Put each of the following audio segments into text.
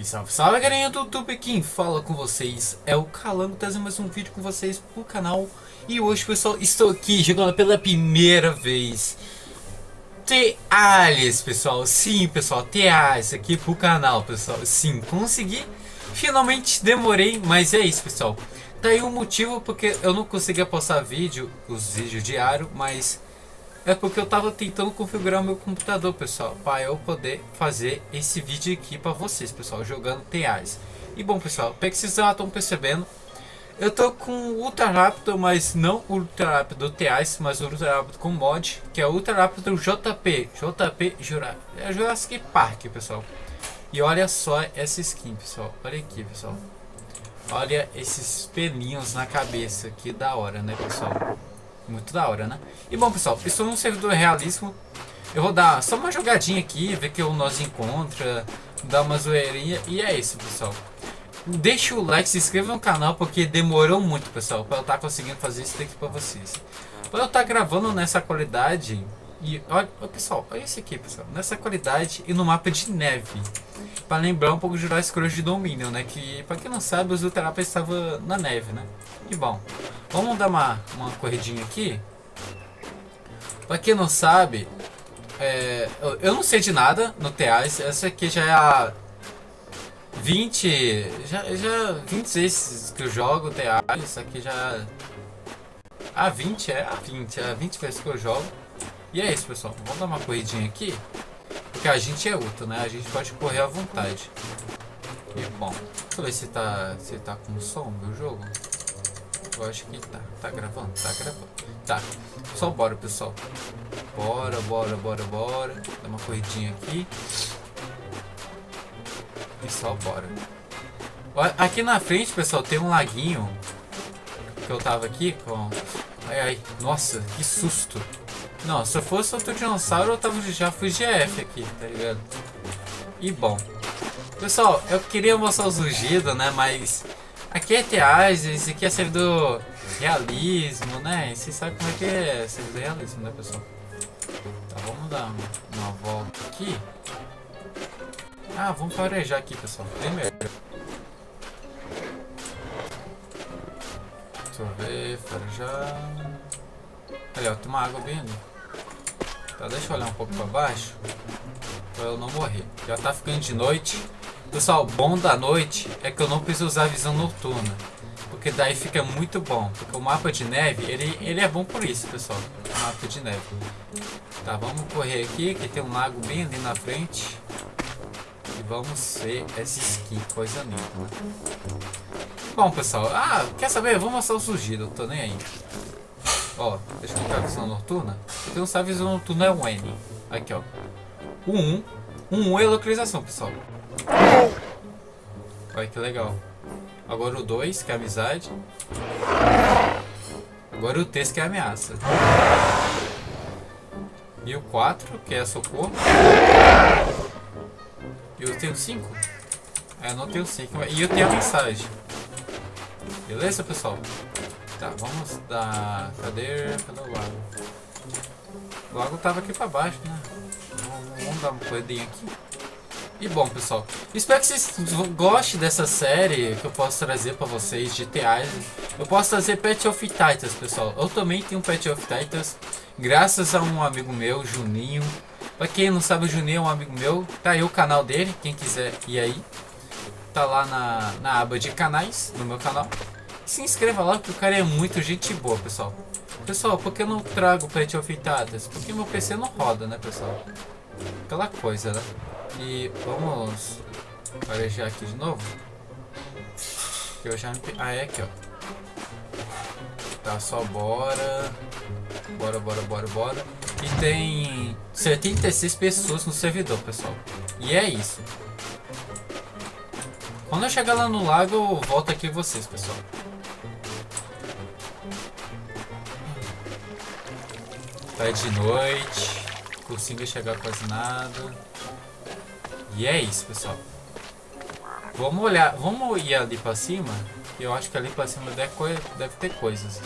E salve, salve galerinha do YouTube, quem fala com vocês é o Calango, trazendo mais um vídeo com vocês pro canal. E hoje, pessoal, estou aqui jogando pela primeira vez The Isle, pessoal. Sim, pessoal, The Isle aqui pro canal, pessoal. Sim, consegui, finalmente demorei, mas é isso, pessoal. Tá aí o motivo porque eu não conseguia postar vídeo, os vídeos diários, mas é porque eu tava tentando configurar o meu computador, pessoal, para eu poder fazer esse vídeo aqui para vocês, pessoal, jogando The Isle. E bom, pessoal, pelo que vocês já estão percebendo, eu tô com o Utahraptor, mas não o Utahraptor The Isle, mas o Utahraptor com mod, que é o Utahraptor JP Jurassic Park, pessoal. E olha só essa skin, pessoal, olha aqui, pessoal. Olha esses pelinhos na cabeça, que da hora, né, pessoal? Muito da hora, né? E bom, pessoal, estou num servidor realíssimo. Eu vou dar só uma jogadinha aqui, ver que nós encontra, dar uma zoeirinha. E é isso, pessoal. Deixa o like, se inscreva no canal, porque demorou muito, pessoal, para eu estar conseguindo fazer isso daqui para vocês. Para eu estar gravando nessa qualidade. E olha, pessoal, olha isso aqui, pessoal. Nessa qualidade e no mapa de neve. Para lembrar um pouco de Jurassic Park de domínio, né? Que, para quem não sabe, os Utahraptor estavam na neve, né? E bom, vamos dar uma corridinha aqui. Para quem não sabe, eu não sei de nada no The Isle. Essa aqui já é a 26 que eu jogo The Isle. Isso aqui já a 20 vezes que eu jogo. E é isso, pessoal, vamos dar uma corridinha aqui, porque a gente é útil, né? A gente pode correr à vontade. E bom, deixa eu ver se tá com som o meu jogo. Eu acho que tá gravando, tá, só bora, pessoal. Bora, dá uma corridinha aqui. E só bora. Aqui na frente, pessoal, tem um laguinho que eu tava aqui com... Ai, nossa, que susto. Não, se eu fosse outro dinossauro, eu já fui GF aqui, tá ligado? E bom, pessoal, eu queria mostrar os rugidos, né? Mas aqui é The Isle, esse aqui é servidor realismo, né? E vocês sabem como é que é servidor realismo, né, pessoal? Tá, vamos dar uma volta aqui. Ah, vamos farejar aqui, pessoal, primeiro. Deixa eu ver, farejar. Olha, tem uma água bem ali. Tá, deixa eu olhar um pouco para baixo para eu não morrer. Já tá ficando de noite. Pessoal, bom da noite é que eu não preciso usar a visão noturna, porque daí fica muito bom. Porque o mapa de neve, ele é bom por isso, pessoal. O mapa de neve. Tá, vamos correr aqui, que tem um lago bem ali na frente. E vamos ver essa skin, coisa linda, né? Bom, pessoal, quer saber? Vou mostrar o surgido, eu tô nem aí. Ó, deixa eu colocar a visão noturna. Quem não sabe, a visão noturna é um N. Aqui, ó. O 1. O 1 é localização, pessoal. Olha que legal. Agora o 2, que é amizade. Agora o 3, que é ameaça. E o 4, que é socorro. E eu tenho 5. Eu não tenho 5. E eu tenho a mensagem. Beleza, pessoal? Tá, vamos dar... Cadê o lago? O lago tava aqui pra baixo, né? Vamos dar uma corridinha aqui. E bom, pessoal, espero que vocês gostem dessa série que eu posso trazer pra vocês de The Isle. Eu posso trazer Pet of Titans, pessoal. Eu também tenho Pet of Titans, graças a um amigo meu, Juninho. Pra quem não sabe, o Juninho é um amigo meu. Tá aí o canal dele, quem quiser ir aí. Tá lá na aba de canais, no meu canal. Se inscreva lá, porque o cara é muito gente boa, pessoal. Pessoal, por que eu não trago Pet of Titans? Porque meu PC não roda, né, pessoal? Aquela coisa, né? E vamos farejar aqui de novo. Que eu já me... Ah, é aqui, ó. Tá, só bora. Bora. E tem 76 pessoas no servidor, pessoal. E é isso. Quando eu chegar lá no lago, eu volto aqui vocês, pessoal. Tá de noite, consigo chegar quase nada. E é isso, pessoal. Vamos olhar, vamos ir ali pra cima. Que eu acho que ali pra cima deve ter coisas.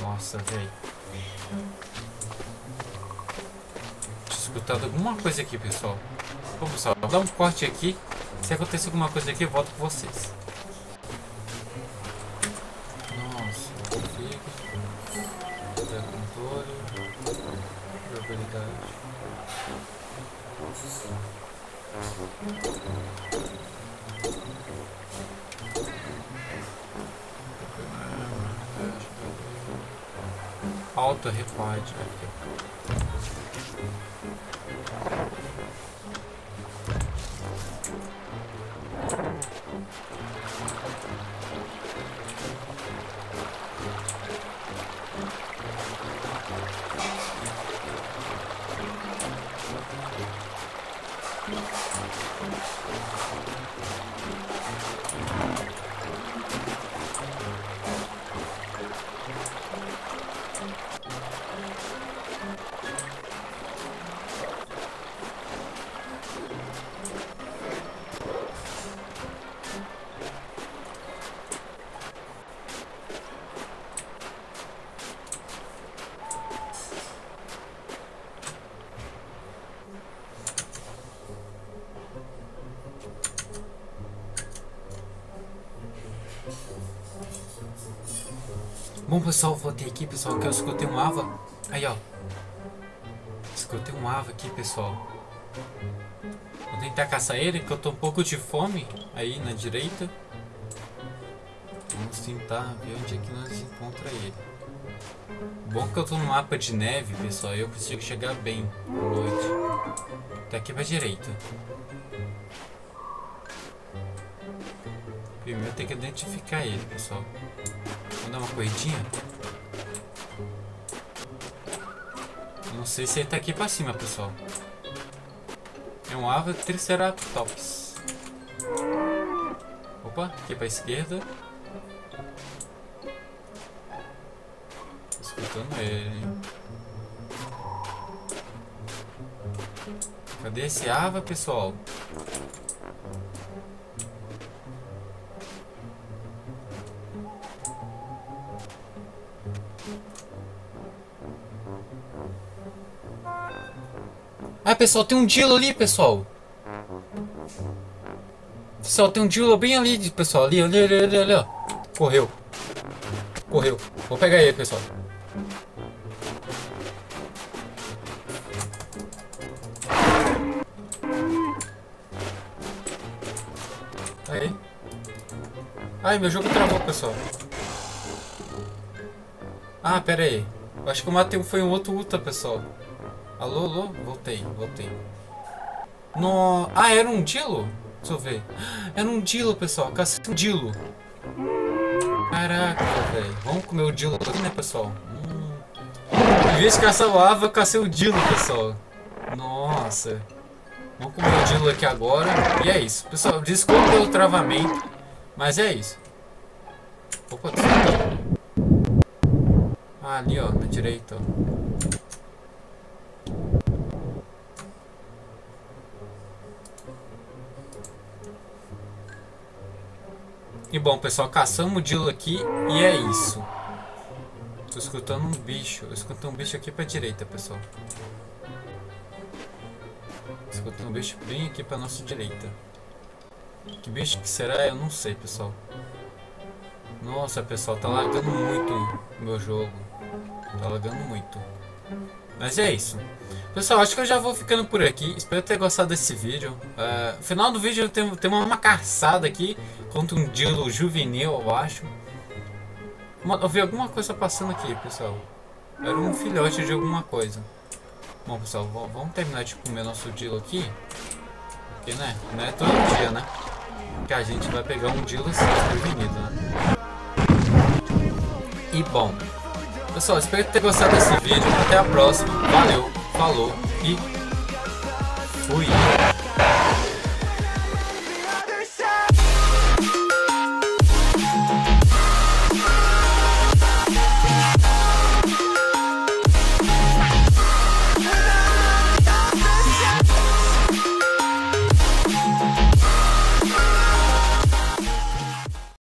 Nossa, velho. Tô escutando alguma coisa aqui, pessoal. Bom pessoal, vou dar um corte aqui. Se acontecer alguma coisa aqui, eu volto com vocês. Nossa, config, controle, probabilidade. Alta reparte. Bom pessoal, voltei aqui pessoal, que eu escutei um Ava. Aí ó, escutei um Ava aqui pessoal. Vou tentar caçar ele, que eu tô um pouco de fome. Aí na direita, vamos tentar ver onde é que nós encontramos ele. Bom que eu tô no mapa de neve pessoal, eu consigo chegar bem à noite. Tá aqui pra direita. Primeiro tem que identificar ele pessoal. Vou dar uma corridinha. Não sei se ele tá aqui pra cima, pessoal. É um ave Triceratops. Opa, aqui pra esquerda. Tô escutando ele. Cadê esse ave, pessoal? Ah, pessoal, tem um Dilo ali, pessoal. Pessoal, tem um Dilo bem ali, pessoal. Ali, ó. Correu. Vou pegar ele, pessoal. Aí. Ai, meu jogo travou, pessoal. Ah, pera aí. Eu acho que eu matei um outro Uta, pessoal. Alô, voltei. No... Ah, era um Dilo? Deixa eu ver. Era um Dilo, pessoal. Cacete, um Dilo. Caraca, velho. Vamos comer o Dilo aqui, né, pessoal? Em vez de caçar o Ava, eu cacei o Dilo, pessoal. Nossa. Vamos comer o Dilo aqui agora. E é isso. Pessoal, desculpa pelo travamento. Mas é isso. Opa, ah, ali, ó. Na direita, ó. E bom pessoal, caçamos o Dilo aqui e é isso. Tô escutando um bicho. Eu escutei um bicho aqui pra direita, pessoal. Escutei um bicho bem aqui pra nossa direita. Que bicho que será? Eu não sei, pessoal. Nossa, pessoal, tá lagando muito o meu jogo. Tá lagando muito. Mas é isso. Pessoal, acho que eu já vou ficando por aqui. Espero ter gostado desse vídeo. No final do vídeo tem uma caçada aqui contra um Dilo juvenil, eu acho. Eu vi alguma coisa passando aqui, pessoal. Era um filhote de alguma coisa. Bom, pessoal, vamos terminar de comer nosso Dilo aqui. Porque, né? Não é todo dia, né? Que a gente vai pegar um Dilo assim, prevenido, né? E bom. Pessoal, espero ter gostado desse vídeo. Até a próxima. Valeu! Falou e fui!